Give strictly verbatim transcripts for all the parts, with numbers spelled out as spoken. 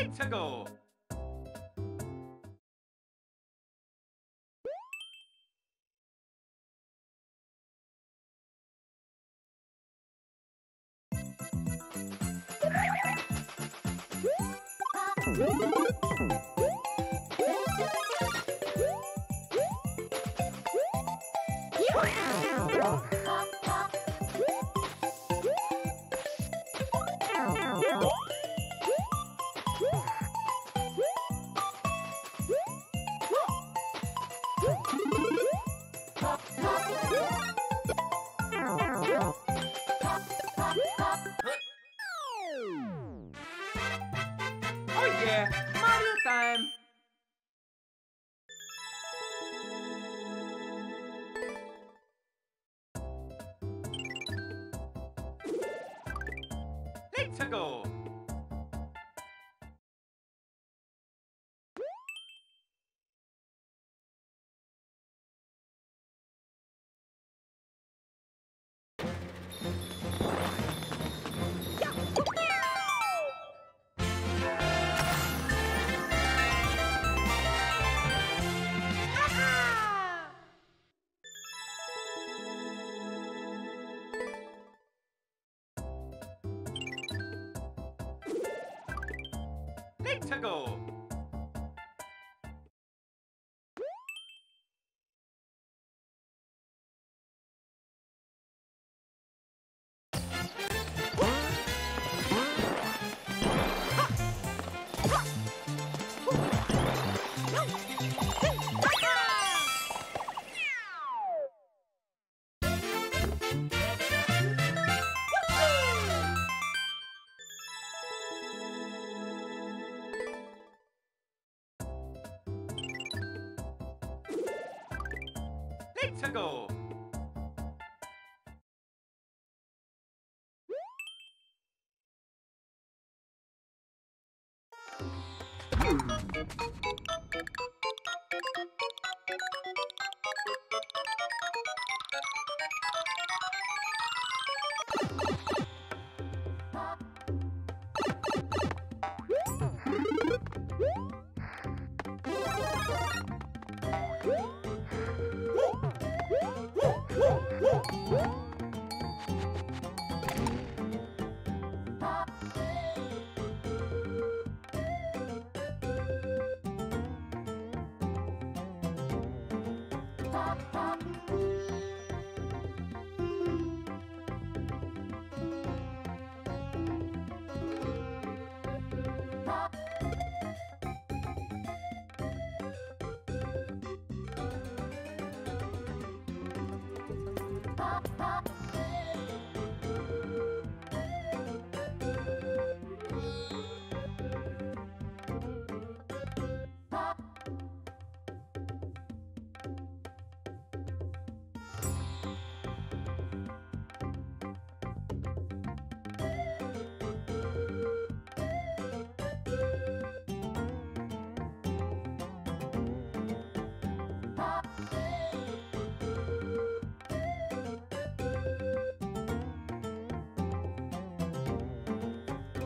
Let's go! Let's go! To go.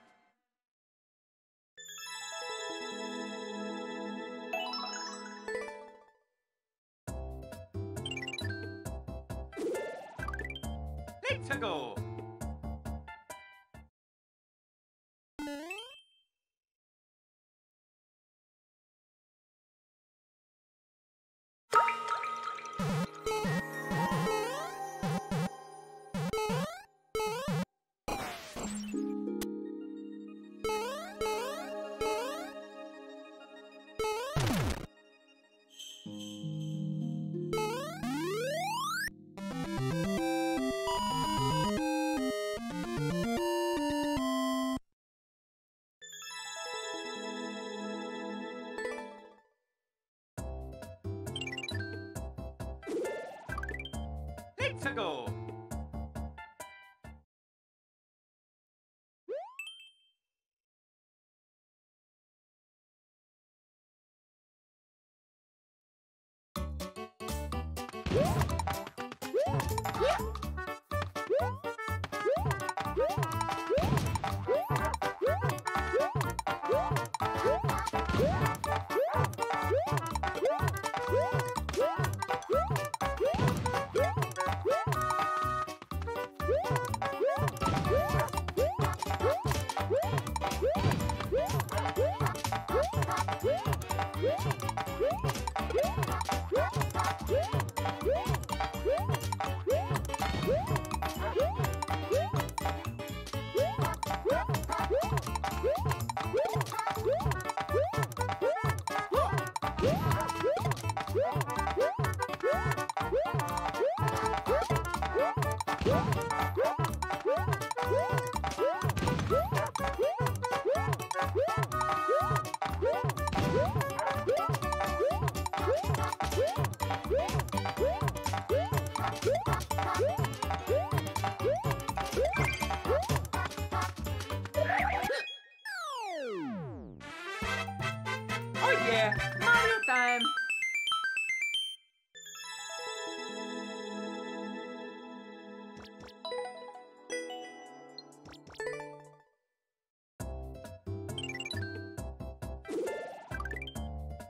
Let's go! Music. to go.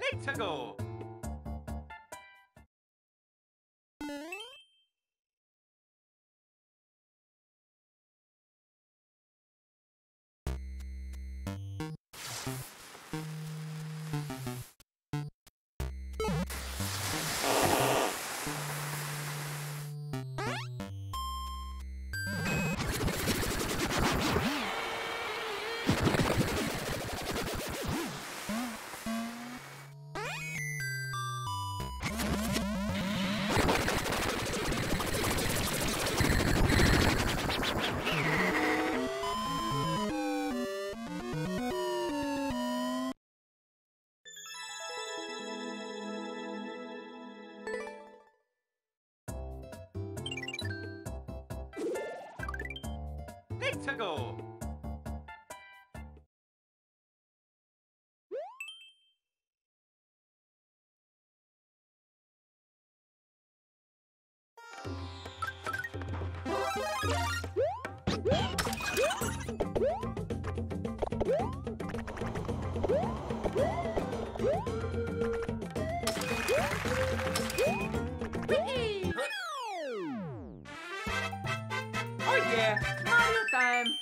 To go. To go. Oh yeah, Mario time.